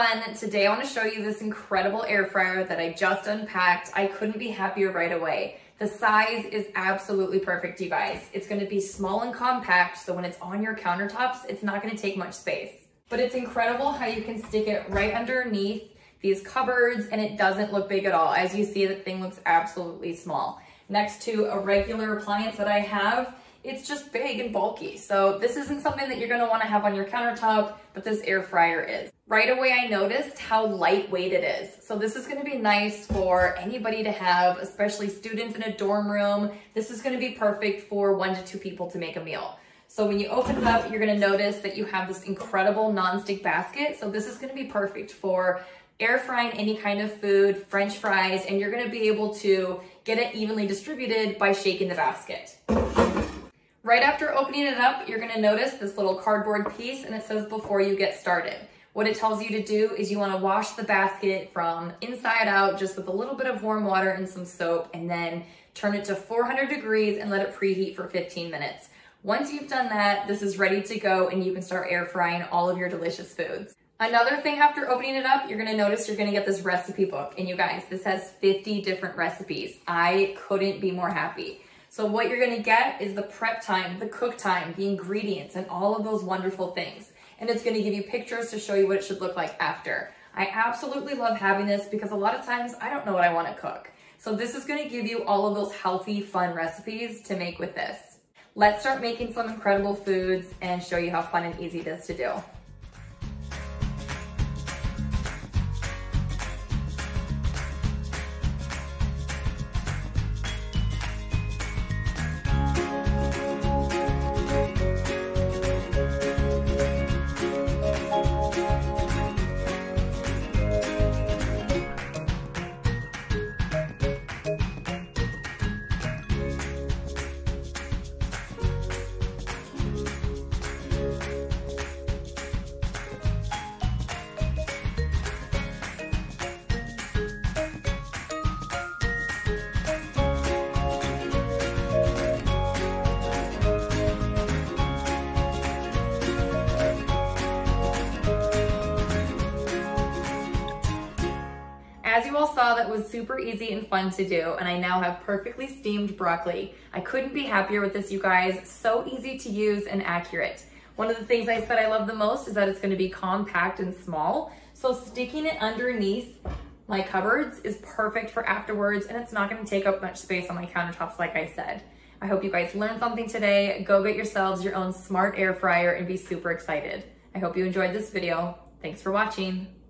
everyone. Today I want to show you this incredible air fryer that I just unpacked. I couldn't be happier right away. The size is absolutely perfect, you guys. It's going to be small and compact, so when it's on your countertops, it's not going to take much space. But it's incredible how you can stick it right underneath these cupboards and it doesn't look big at all. As you see, the thing looks absolutely small. Next to a regular appliance that I have, it's just big and bulky. So this isn't something that you're gonna wanna have on your countertop, but this air fryer is. Right away, I noticed how lightweight it is. So this is gonna be nice for anybody to have, especially students in a dorm room. This is gonna be perfect for 1 to 2 people to make a meal. So when you open it up, you're gonna notice that you have this incredible nonstick basket. So this is gonna be perfect for air frying any kind of food, French fries, and you're gonna be able to get it evenly distributed by shaking the basket. Right after opening it up, you're gonna notice this little cardboard piece and it says before you get started. What it tells you to do is you wanna wash the basket from inside out just with a little bit of warm water and some soap, and then turn it to 400 degrees and let it preheat for 15 minutes. Once you've done that, this is ready to go and you can start air frying all of your delicious foods. Another thing after opening it up, you're gonna notice you're gonna get this recipe book. And you guys, this has 50 different recipes. I couldn't be more happy. So what you're gonna get is the prep time, the cook time, the ingredients, and all of those wonderful things. And it's gonna give you pictures to show you what it should look like after. I absolutely love having this because a lot of times I don't know what I wanna cook. So this is gonna give you all of those healthy, fun recipes to make with this. Let's start making some incredible foods and show you how fun and easy it is to do. As you all saw, that was super easy and fun to do, and I now have perfectly steamed broccoli. I couldn't be happier with this, you guys. So easy to use and accurate. One of the things I said I love the most is that it's gonna be compact and small, so sticking it underneath my cupboards is perfect for afterwards, and it's not gonna take up much space on my countertops like I said. I hope you guys learned something today. Go get yourselves your own smart air fryer and be super excited. I hope you enjoyed this video. Thanks for watching.